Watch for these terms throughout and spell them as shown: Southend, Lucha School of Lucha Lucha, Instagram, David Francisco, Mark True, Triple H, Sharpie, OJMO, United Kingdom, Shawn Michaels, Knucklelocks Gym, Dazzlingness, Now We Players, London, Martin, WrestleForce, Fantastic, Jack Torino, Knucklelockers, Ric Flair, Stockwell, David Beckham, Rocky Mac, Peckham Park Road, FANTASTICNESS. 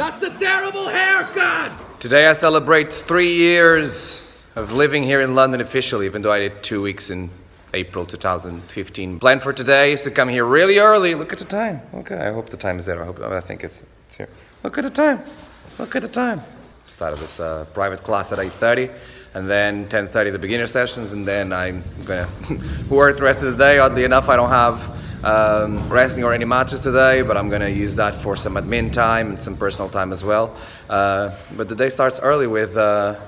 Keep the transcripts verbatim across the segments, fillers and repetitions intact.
That's a terrible haircut! Today I celebrate three years of living here in London officially, even though I did two weeks in April two thousand fifteen. Plan for today is to come here really early. Look at the time. Okay, I hope the time is there. I hope, I think it's, it's here. Look at the time. Look at the time. Started this uh, private class at eight thirty, and then ten thirty the beginner sessions, and then I'm gonna work the rest of the day. Oddly enough, I don't have um, wrestling or any matches today, but I'm gonna use that for some admin time and some personal time as well. Uh, but the day starts early with uh,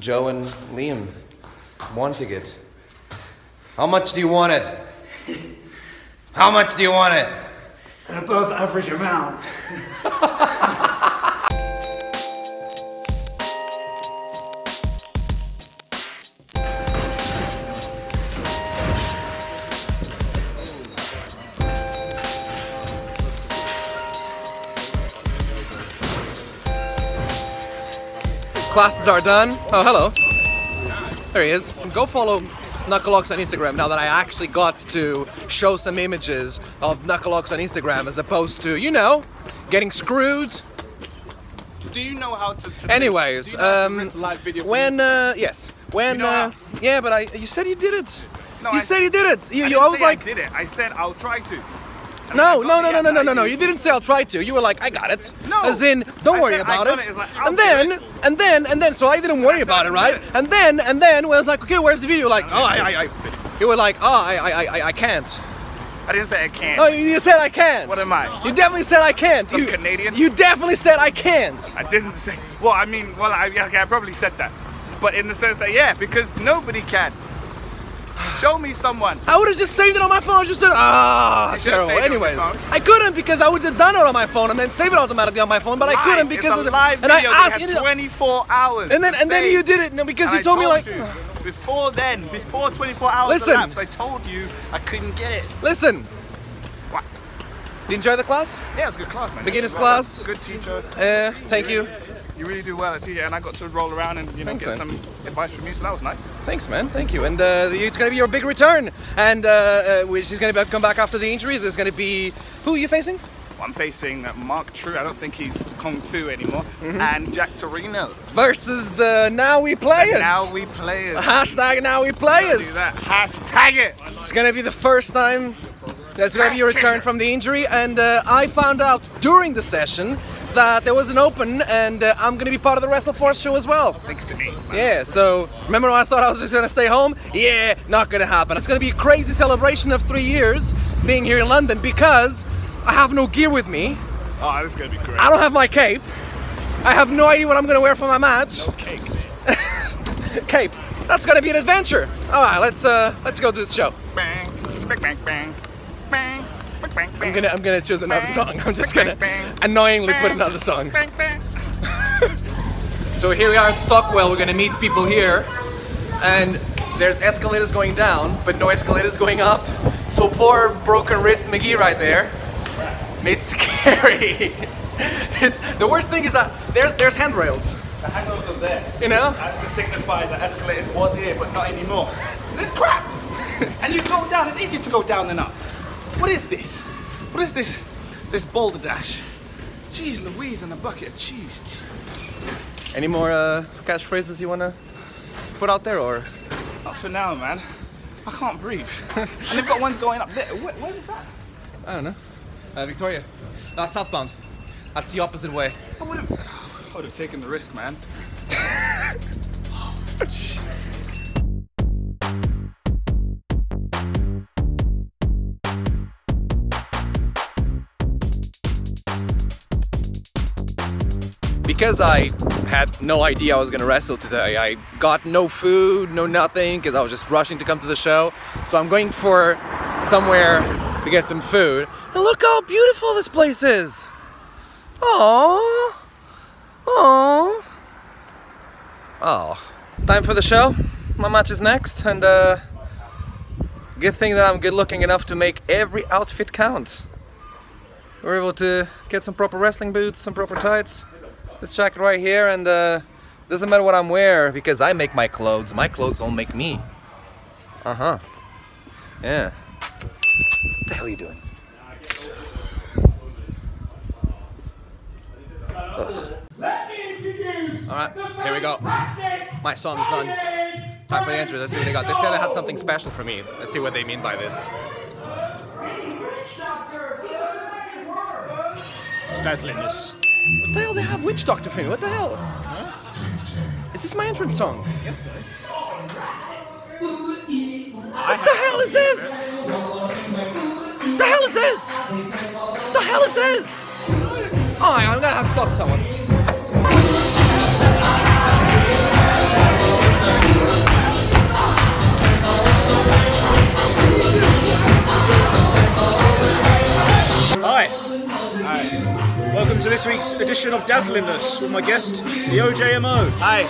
Joe and Liam wanting it. How much do you want it? How much do you want it? An above average amount. Classes are done. Oh, hello. There he is. Go follow Knucklelocks on Instagram now that I actually got to show some images of Knucklelocks on Instagram as opposed to, you know, getting screwed. Do you know how to... to Anyways, do you know um, how to live video when... Uh, yes. When... You know uh, yeah, but I... You said you did it. No, you I, said you did it. You, I you always say like... I did it. I said I'll try to. No, no, no, no, no, no, no, no, you didn't say I'll try to. You were like, I got it. No. As in, don't I worry about it. it. Like, and then, it. and then, and then, so I didn't worry I about it, right? It. And then, and then, well, I was like, okay, where's the video? Like, no, oh, I, I, I, you were like, oh, I, I, I, I can't. I didn't say I can't. No, you said I can't. What am I? You definitely said I can't. Some you, Canadian? You definitely said I can't. I didn't say, well, I mean, well, I, okay, I probably said that. But in the sense that, yeah, because nobody can. Show me someone. I would have just saved it on my phone. I just said, ah, terrible. Anyways, I couldn't because I would have done it on my phone and then save it automatically on my phone, but live. I couldn't because it's a live video. And I asked you twenty-four hours. And then and then you did it because and you told, told me like you, before then, before twenty-four hours. Listen, elapsed, I told you I couldn't get it. Listen. What? Did you enjoy the class? Yeah, it was a good class, man. Beginners class. Good teacher. Uh, thank you. You really do well at teacher, and I got to roll around and you know Thanks, get man. some advice from you, so that was nice. Thanks, man. Thank you. And uh, it's going to be your big return, and uh, uh, she's going to come back after the injury. There's going to be who are you facing? Well, I'm facing uh, Mark True. I don't think he's kung fu anymore. Mm-hmm. And Jack Torino versus the Now We Players. The Now We Players. Hashtag Now We Players. Don't do that. Hashtag it. It's going to be the first time. That's going to be your return from the injury, and uh, I found out during the session that there was an open, and uh, I'm going to be part of the WrestleForce show as well. Thanks to me. Man. Yeah, so remember when I thought I was just going to stay home? Yeah, not going to happen. It's going to be a crazy celebration of three years being here in London because I have no gear with me. Oh, this is going to be great. I don't have my cape. I have no idea what I'm going to wear for my match. No cake, man. Cape. That's going to be an adventure. All right, let's, uh, let's go to this show. Bang, bang, bang, bang. Bang, bang, bang, I'm gonna I'm gonna choose another bang, song. I'm just bang, gonna bang, annoyingly bang, put another song. Bang, bang. So here we are in Stockwell. We're gonna meet people here, and there's escalators going down, but no escalators going up. So poor broken wrist McGee right there. It's scary. It's the worst thing is that there's there's handrails. The handrails are there. You know, that's to signify that escalators was here, but not anymore. This crap. And you go down. It's easier to go down than up. What is this? What is this? This boulder dash? Jeez Louise and a bucket of cheese. Any more uh, catchphrases you want to put out there or? Not for now, man. I can't breathe. And they've got ones going up there. Where, where is that? I don't know. Uh, Victoria. That's southbound. That's the opposite way. I would have, I would have taken the risk, man. Oh, jeez. Because I had no idea I was gonna wrestle today, I got no food, no nothing, because I was just rushing to come to the show. So I'm going for somewhere to get some food. And look how beautiful this place is! Aww! Aww! Oh. Time for the show. My match is next, and uh, good thing that I'm good looking enough to make every outfit count. We're able to get some proper wrestling boots, some proper tights. This jacket right here, and uh, doesn't matter what I'm wearing because I make my clothes. My clothes don't make me. Uh huh. Yeah. What the hell are you doing? Ugh. Let me introduce. All right, the here we go. My song's done. Time for the entry. Let's see what they got. They said they had something special for me. Let's see what they mean by this. It's Dazzlingness. What the hell? They have Witch Doctor for me. What the hell? Huh? Is this my entrance song? I guess so. What the hell is this? The hell is this? The hell is this? Oh, I'm gonna have to stop someone. Hi. Hi. Welcome to this week's edition of Dazzlingness with my guest, the O J M O. Hi.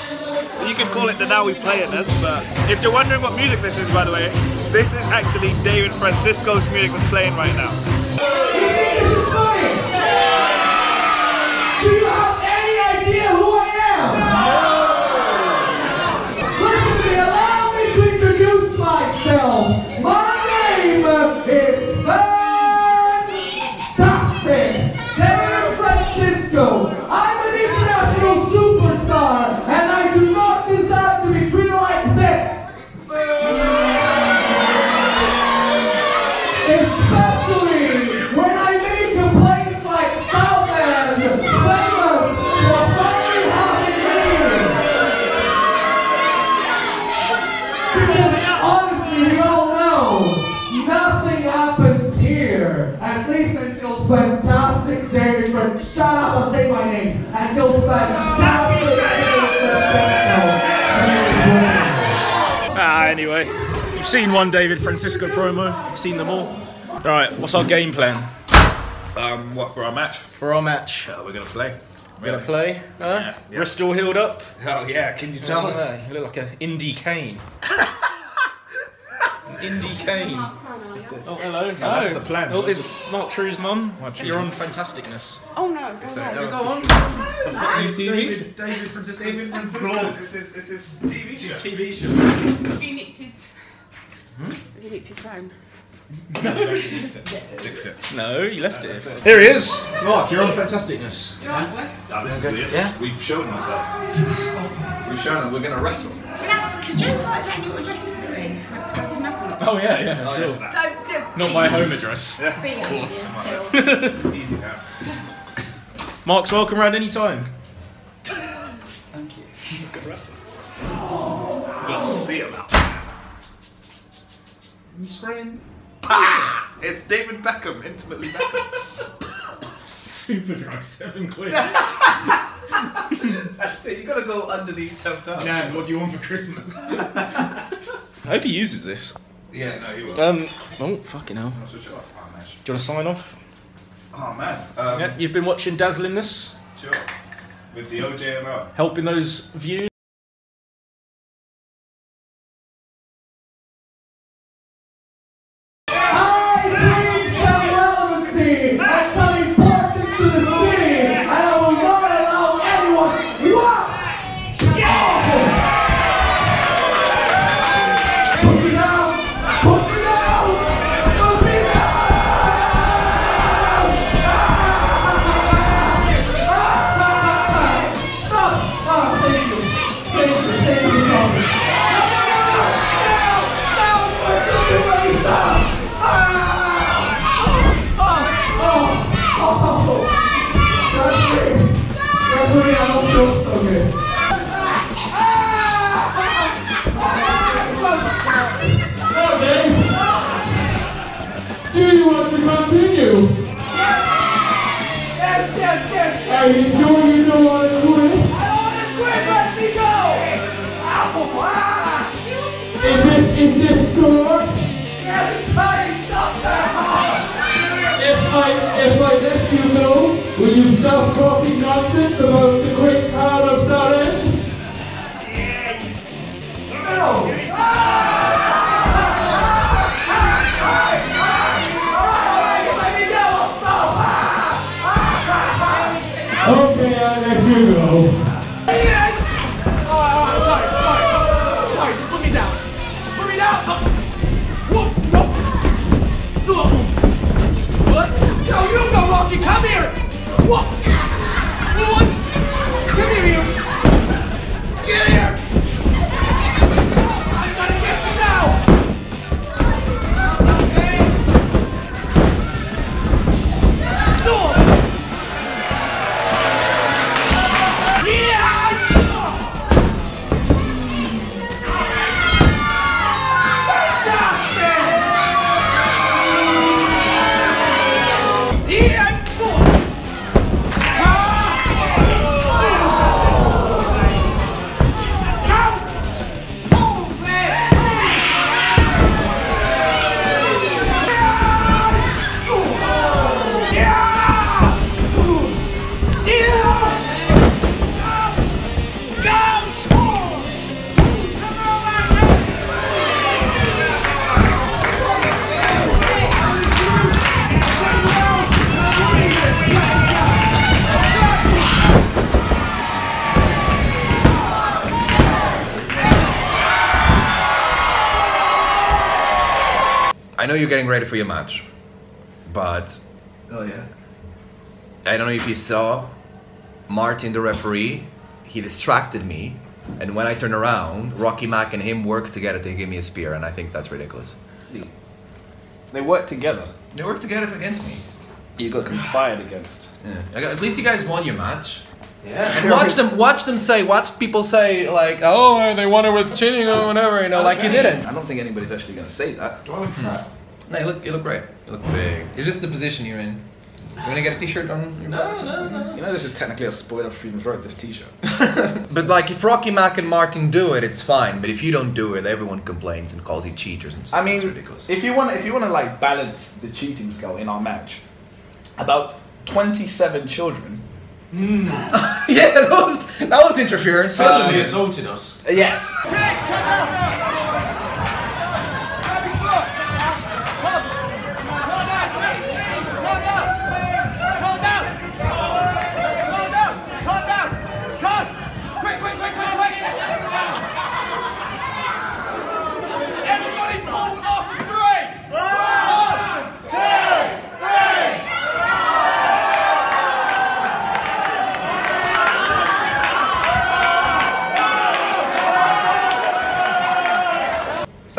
You could call it the Now We Players, but if you're wondering what music this is, by the way, this is actually David Francisco's music that's playing right now. Do you have any idea who I am? No. Listen to me, allow me to introduce myself. My name is Fantastic. David Francisco. I'm an international superstar, and I do not deserve to be treated like this! Especially when I make a place like Southland famous for finally having me! Because honestly, we all know, nothing happens here. At least until Fantastic David Francisco. Shut up and say my name! Until Fantastic David Francisco! Ah, anyway, you've seen one David Francisco promo, you've seen them all. Alright, what's our game plan? Um, what, for our match? For our match. Uh, we're gonna play. We're really? gonna play, huh? Yeah, yeah. Wrist all healed up. Oh yeah, can you tell? Oh, yeah. You look like an indie cane. An indie cane. Oh, hello. No, no. That's the plan. Oh, is Mark True's mum? You're on Fantasticness. Oh no, go, so, on. No, go on. It's a David, David Francisco. David Francisco. This is this is T V show. T V show. Have you nicked his? Hmm? Have you nicked his phone? No. No, you left it. Here he is, Mark. You're on Fantasticness. You're right, where? Oh, this is weird. Yeah. We've shown ourselves. We've shown them. We're gonna wrestle. Could you write down your address for me? To go to Knucklelocks. Oh yeah, yeah, oh, sure. Don't, don't Not my home address. Yeah. Of course. Easy now. Mark's welcome round any time. Thank you. You've got to wrestle. Oh, wow. We'll see about that. You spraying? Ah! It's David Beckham, intimately Beckham. Super dry, seven quid. That's it, you gotta go underneath ten thousand. Nan, what do you want for Christmas? I hope he uses this. Yeah, no, he will. Um, oh, fucking hell. I'll switch it off. Oh, man. Do you want to sign off? Oh, man. Um, yeah, you've been watching Dazzlingness? Sure. With the O J M O. Helping those views. Are you sure you don't want to quit? I don't want to quit, let me go! Ow, ah. Is this, is this sore? Yes, it's fine, stop that! If I, if I let you go, will you stop talking nonsense about the great town of Southend? No! Ah. Okay, I let you go. Yeah. Oh, I'm sorry, sorry, sorry, just put me down. Just put me down. Oh. Whoop, whoop. Whoop. What? No, you go, Rocky, come here. Whoop. Whoops. I know you're getting ready for your match, but oh yeah, I don't know if you saw Martin the referee. He distracted me, and when I turned around, Rocky Mac and him worked together to give me a spear, and I think that's ridiculous. They worked together. They worked together against me. You got conspired against. Yeah. I got, at least you guys won your match. Yeah. And watch them, watch them say, watch people say like, oh, they won it with cheating or whatever, you know, like you didn't. I don't think anybody's actually going to say that. Do I look for that? No, you look, you look great. You look big. Is this the position you're in? You want to get a t-shirt on? Your no, no, no. You know this is technically a spoiler for Freedom's Road, this t-shirt. But like, if Rocky Mac and Martin do it, it's fine. But if you don't do it, everyone complains and calls you cheaters and stuff. I mean, it's ridiculous. If you want, if you want to like balance the cheating scale in our match, about twenty-seven children. Mm. Yeah, that was that was interference. Suddenly uh, assaulting us. Yes.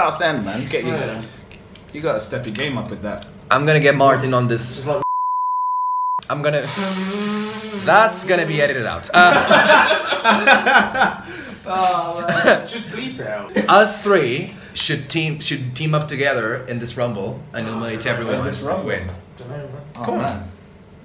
South End, man, get you. Yeah. You gotta step your game up with that. I'm gonna get Martin on this. Like I'm gonna. That's gonna be edited out. Uh, oh, man. Just bleep it out. Us three should team should team up together in this rumble and eliminate everyone. This rumble win. Don't know, man. Oh, come on, man.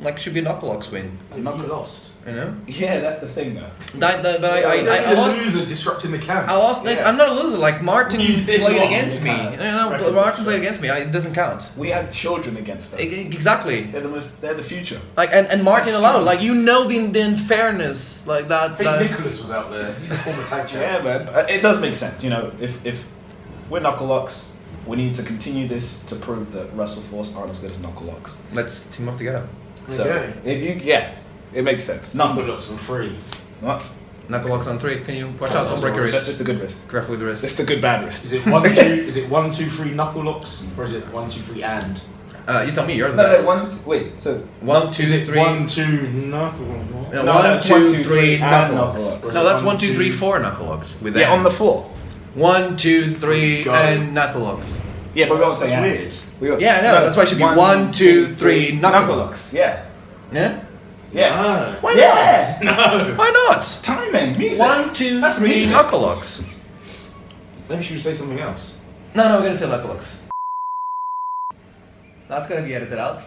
Like should be Knuckelocks win. Knuckle lost. You know? Yeah, that's the thing though. That, that, but I, I, I, I lost. Loser disrupting the camp. I lost. Yeah. Like, I'm not a loser. Like Martin played wrong, against me. You know, Martin much, played right. against me. I, it doesn't count. We have children against us. Exactly. They're the most. They're the future. Like and, and Martin allowed. Like you know the, the unfairness like that. I think that, Nicholas was out there. He's a former tag champ. Yeah, man. But it does make sense. You know, if if we're Knuckelocks, we need to continue this to prove that WrestleForce aren't as good as Knuckelocks. Let's team up together. So okay. If you yeah. It makes sense. Knuckelocks on three. What? Knuckelocks on three. Can you watch oh, out? Don't break your wrist. That's just the good wrist. Careful with the wrist. It's the good bad wrist. Is it one two? Is it one two three Knuckelocks, or is it one two three and? Uh, you tell me. You're the no, best. No, one, wait. So one two is it three. One two Knuckelocks. No, no, one two, two three Knuckelocks. No, that's one two three four Knuckelocks. With yeah, on the four. One two three God. And Knuckelocks. Yeah, but we also say weird. We got, yeah, no, no, that's why it should be one, one two three Knuckelocks. Yeah. Yeah. Yeah. No. Why not? Yeah. No. Why not? Timing, music. One, two, that's three, Knuckelocks. Maybe should we say something else? No, no, we're gonna say Knuckelocks. That's gonna be edited out.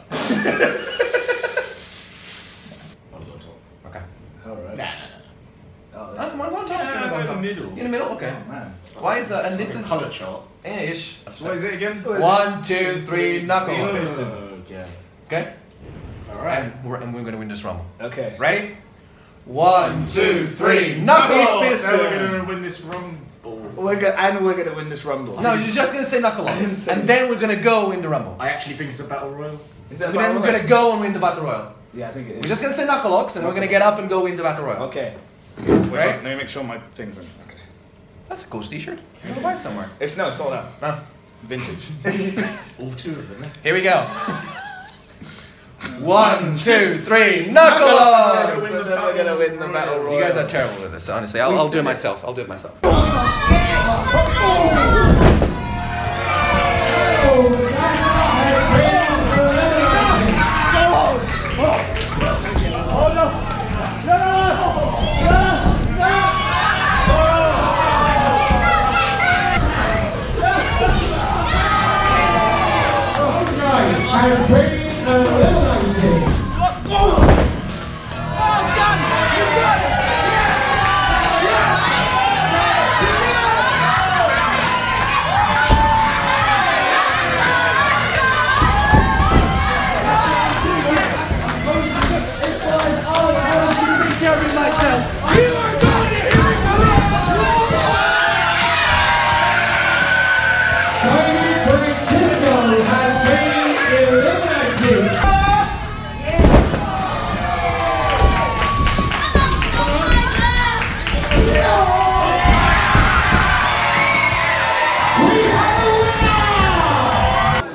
I'll go top. Okay. Alright. Nah, nah, nah. Oh, that's one, one top. Yeah, go in the middle. In the middle? Okay. Oh, man. Why is that? And it's this like is. Chart. Ish. So what is it again? Is one, two, three, Knuckelocks. Okay. Okay? Alright. And we're, and we're going to win this rumble. Okay. Ready? One, two, three, Knuckelocks! And we're going to win this rumble. We're gonna, and we're going to win this rumble. No, you're just going to say Knuckelocks. And then we're going to go win the rumble. I actually think it's a battle royal. Is that a battle then royal? We're going to go and win the battle royal. Yeah, I think it is. We're just going to say Knuckelocks and we're going to get up and go win the battle royal. Okay. Wait, right? Let me make sure my thing's in. Okay. That's a cool t-shirt. You can go buy it somewhere. It's, no, it's sold out. Oh. Vintage. All two of them. Here we go. One, two, three, Knuckelocks! So we're gonna win the battle royal. You guys are terrible with this, honestly. I'll, I'll do it myself. I'll do it myself.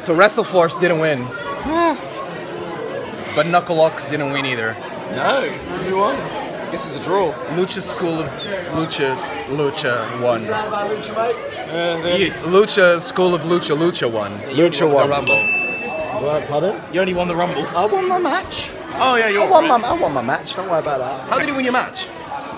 So WrestleForce didn't win. But Knucklelocks didn't win either. No, who won? I guess it's a draw. Lucha School of Lucha Lucha won. You sound about Lucha, mate? Uh, Lucha School of Lucha Lucha won. Lucha won, won the Rumble. What, pardon? You only won the Rumble. I won my match. Oh yeah, you I won right. my I won my match. Don't worry about that. How did you win your match?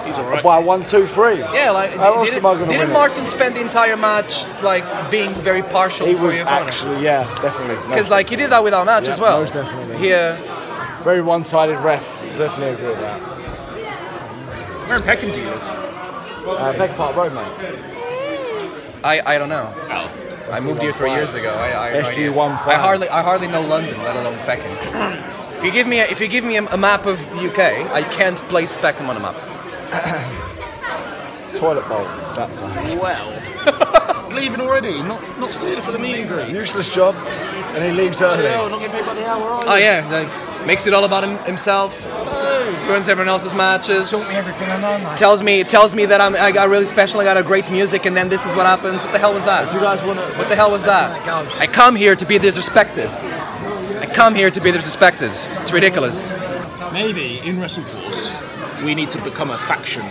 He's alright. By one, two, three. Yeah, like How did, didn't, didn't Martin spend the entire match like being very partial he for was your opponent? Actually, yeah, definitely. Because no. like he did that with our match yeah, as well. Most definitely. Here, very one-sided ref. Definitely agree with that. Where in Peckham do you live? Uh, Peckham Park Road, mate. I I don't know. Oh. I moved here three years ago. I I, I hardly I hardly know London, let alone Peckham. If you give me a, if you give me a, a map of U K, I can't place Peckham on a map. Toilet bowl. That's nice. Well, leaving already. Not not staying for the meet and greet. Useless job, and he leaves early. Oh, not getting paid by the hour, are you? Oh yeah, like, makes it all about him, himself. Oh. Ruins everyone else's matches. Taught me everything I know, mate. Tells me tells me that I'm I got really special. I got a great music, and then this is what happens. What the hell was that? You guys want What the hell was that? that I come here to be disrespected. Come here to be disrespected. It's ridiculous. Maybe in WrestleForce we need to become a faction.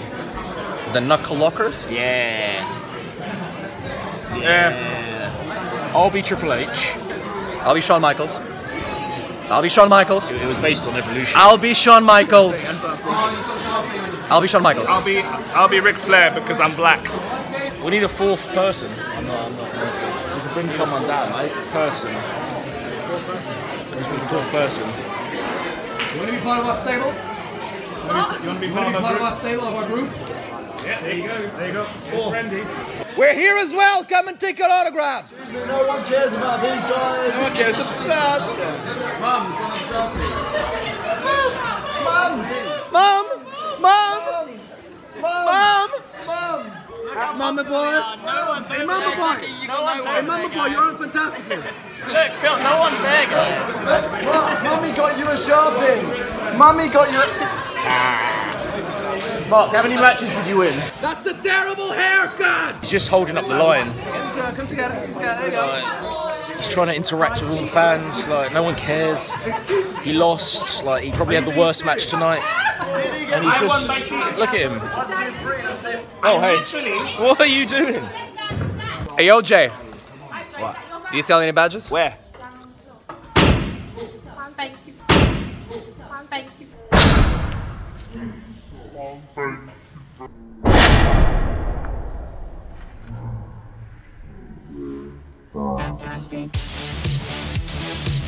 The Knucklelockers? Yeah. Yeah. Yeah. I'll be Triple H. I'll be Shawn Michaels. I'll be Shawn Michaels. It was based on evolution. I'll be Shawn Michaels. I'll be Shawn Michaels. I'll be I'll be Ric Flair because I'm black. We need a fourth person. I'm not. I'm not. We can bring someone down, mate. Person. There's been a fourth person. You want to be part of our stable? What? You want to be, part, want to be part, of part of our stable, of our group? Yeah, there you go. There you go. Four. We're here as well. Come and take your autographs. No one cares about these guys. No one cares about them. Mum, go on shopping. Mum! Mum! Mum! Mum! Mum! Mama boy, hey mama boy, hey mama boy, you're on FANTASTICNESS. Look, Phil, no one's there, guys. What? Mummy got you a Sharpie. Mummy got you a... Mark, how many matches did you win? That's a terrible haircut! He's just holding up the line. Come together, come together, there you go. He's trying to interact with all the fans, like, no one cares. He lost, like, he probably had the worst match tonight. And he's just, look at him. Oh hey, what are you doing? Hey O J, what? Do you sell any badges? Where? Thank you. Thank you. Thank you.